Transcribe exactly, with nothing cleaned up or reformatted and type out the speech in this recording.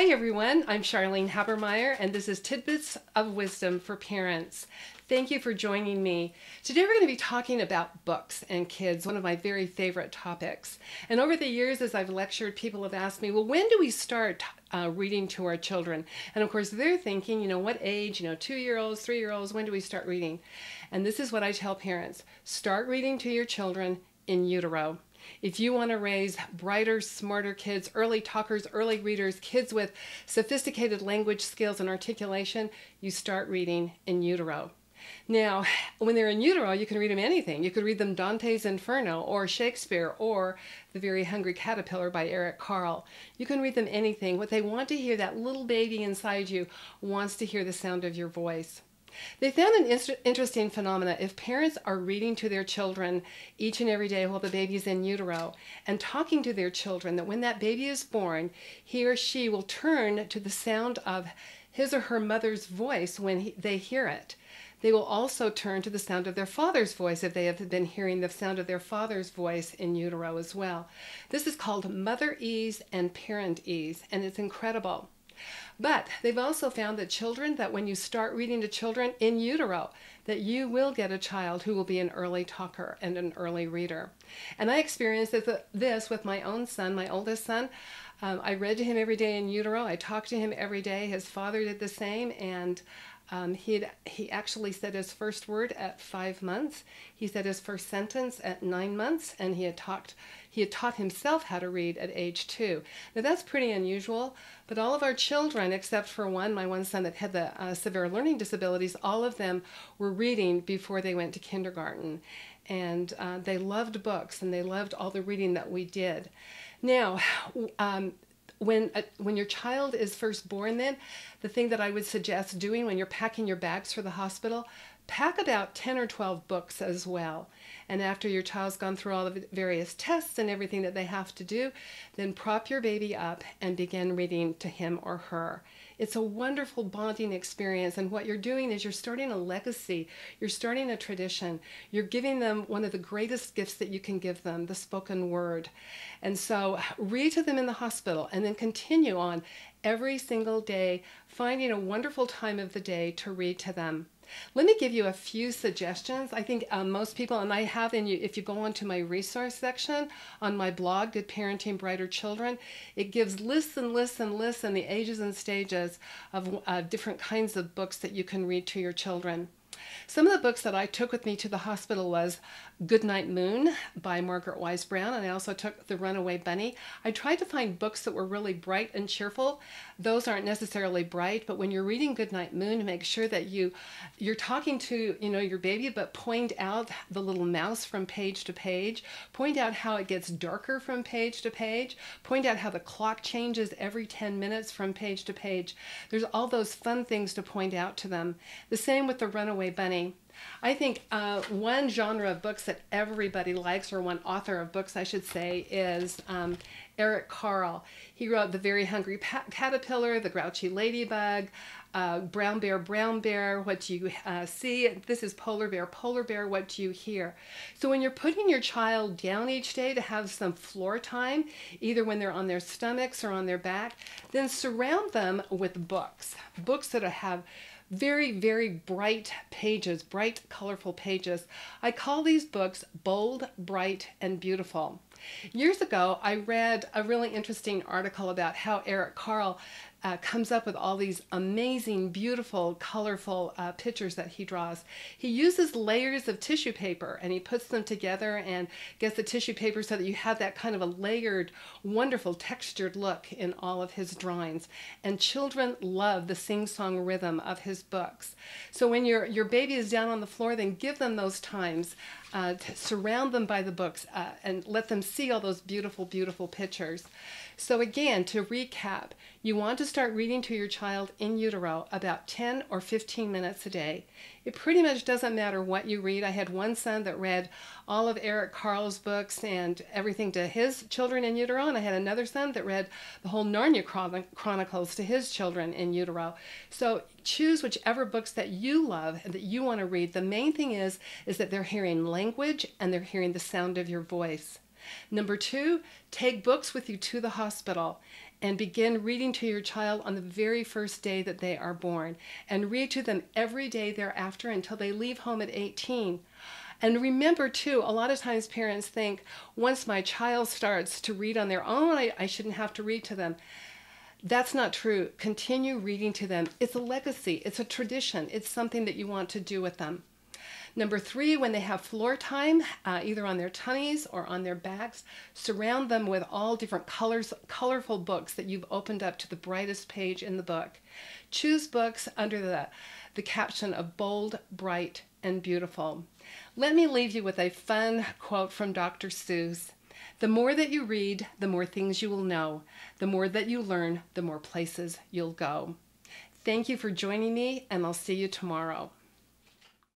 Hi everyone, I'm Charlene Habermeyer and this is Tidbits of Wisdom for Parents. Thank you for joining me. Today we're going to be talking about books and kids, one of my very favorite topics. And over the years as I've lectured, people have asked me, well, when do we start uh, reading to our children? And of course they're thinking, you know, what age, you know, two-year-olds, three-year-olds, when do we start reading? And this is what I tell parents, start reading to your children in utero. If you want to raise brighter, smarter kids, early talkers, early readers, kids with sophisticated language skills and articulation, you start reading in utero. Now, when they're in utero, you can read them anything. You could read them Dante's Inferno or Shakespeare or The Very Hungry Caterpillar by Eric Carle. You can read them anything. What they want to hear, that little baby inside you wants to hear the sound of your voice. They found an interesting phenomena. If parents are reading to their children each and every day while the baby's in utero and talking to their children, that when that baby is born, he or she will turn to the sound of his or her mother's voice when he, they hear it. They will also turn to the sound of their father's voice if they have been hearing the sound of their father's voice in utero as well. This is called Motherese and Parentese, and it's incredible. But they've also found that children, that when you start reading to children in utero, that you will get a child who will be an early talker and an early reader. And I experienced this with my own son, my oldest son. Um, I read to him every day in utero. I talked to him every day. His father did the same, and um, he he actually said his first word at five months. He said his first sentence at nine months, and he had talked. He had taught himself how to read at age two. Now that's pretty unusual, but all of our children, except for one, my one son that had the uh, severe learning disabilities, all of them were reading before they went to kindergarten. And uh, they loved books, and they loved all the reading that we did. Now, um, when, uh, when your child is first born then, the thing that I would suggest doing when you're packing your bags for the hospital, pack about ten or twelve books as well. And after your child's gone through all the various tests and everything that they have to do, then prop your baby up and begin reading to him or her. It's a wonderful bonding experience, and what you're doing is you're starting a legacy. You're starting a tradition. You're giving them one of the greatest gifts that you can give them, the spoken word. And so read to them in the hospital and then continue on every single day, finding a wonderful time of the day to read to them. Let me give you a few suggestions. I think um, most people, and I have in you, if you go onto my resource section on my blog, Good Parenting Brighter Children, it gives lists and lists and lists and the ages and stages of uh, different kinds of books that you can read to your children. Some of the books that I took with me to the hospital was Good Night Moon by Margaret Wise Brown, and I also took The Runaway Bunny. I tried to find books that were really bright and cheerful. Those aren't necessarily bright, but when you're reading Good Night Moon, make sure that you, you're talking to, you know, your baby, but point out the little mouse from page to page. Point out how it gets darker from page to page. Point out how the clock changes every ten minutes from page to page. There's all those fun things to point out to them. The same with The Runaway Bunny. I think uh, one genre of books that everybody likes, or one author of books I should say, is um, Eric Carle. He wrote The Very Hungry Caterpillar, The Grouchy Ladybug, uh, Brown Bear, Brown Bear, What Do You uh, See? This is Polar Bear, Polar Bear, What Do You Hear? So when you're putting your child down each day to have some floor time, either when they're on their stomachs or on their back, then surround them with books. Books that have very, very bright pages, bright, colorful pages. I call these books bold, bright, and beautiful. Years ago, I read a really interesting article about how Eric Carle uh, comes up with all these amazing, beautiful, colorful uh, pictures that he draws. He uses layers of tissue paper, and he puts them together and gets the tissue paper so that you have that kind of a layered, wonderful, textured look in all of his drawings. And children love the sing-song rhythm of his books. So when your, your baby is down on the floor, then give them those times. Uh, to surround them by the books uh, and let them see all those beautiful, beautiful pictures. So again, to recap, you want to start reading to your child in utero about ten or fifteen minutes a day. It pretty much doesn't matter what you read. I had one son that read all of Eric Carle's books and everything to his children in utero, and I had another son that read the whole Narnia Chronicles to his children in utero. So choose whichever books that you love and that you want to read. The main thing is, is that they're hearing language and they're hearing the sound of your voice. Number two, take books with you to the hospital. and begin reading to your child on the very first day that they are born, and read to them every day thereafter until they leave home at eighteen. And remember too, a lot of times parents think, once my child starts to read on their own, I, I shouldn't have to read to them. That's not true. Continue reading to them. It's a legacy. It's a tradition. It's something that you want to do with them. Number three, when they have floor time, uh, either on their tummies or on their backs, surround them with all different colors, colorful books that you've opened up to the brightest page in the book. Choose books under the, the caption of bold, bright, and beautiful. Let me leave you with a fun quote from Doctor Seuss. The more that you read, the more things you will know. The more that you learn, the more places you'll go. Thank you for joining me, and I'll see you tomorrow.